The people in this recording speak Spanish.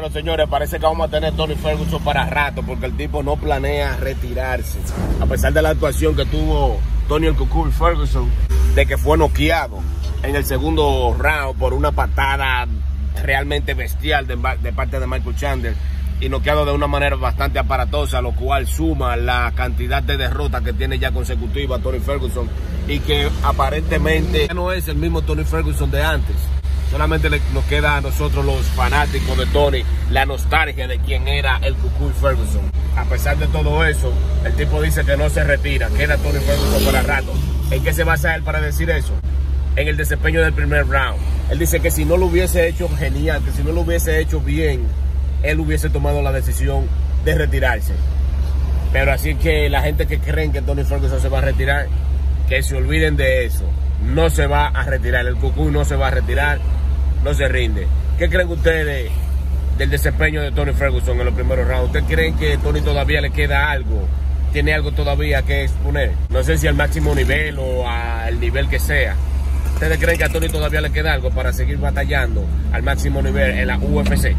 Bueno, señores, parece que vamos a tener Tony Ferguson para rato, porque el tipo no planea retirarse. A pesar de la actuación que tuvo Tony el Cucuy Ferguson, de que fue noqueado en el segundo round por una patada realmente bestial de parte de Michael Chandler, y noqueado de una manera bastante aparatosa, lo cual suma la cantidad de derrotas que tiene ya consecutiva Tony Ferguson, y que aparentemente no es el mismo Tony Ferguson de antes. Solamente nos queda a nosotros los fanáticos de Tony la nostalgia de quien era el Cucuy Ferguson. A pesar de todo eso, el tipo dice que no se retira, queda Tony Ferguson para rato. ¿En qué se basa él para decir eso? En el desempeño del primer round. Él dice que si no lo hubiese hecho genial, que si no lo hubiese hecho bien, él hubiese tomado la decisión de retirarse. Pero así que la gente que creen que Tony Ferguson se va a retirar, que se olviden de eso. No se va a retirar, el Cucuy no se va a retirar, no se rinde. ¿Qué creen ustedes del desempeño de Tony Ferguson en los primeros rounds? ¿Ustedes creen que Tony todavía le queda algo? ¿Tiene algo todavía que exponer? No sé si al máximo nivel o al nivel que sea. ¿Ustedes creen que a Tony todavía le queda algo para seguir batallando al máximo nivel en la UFC?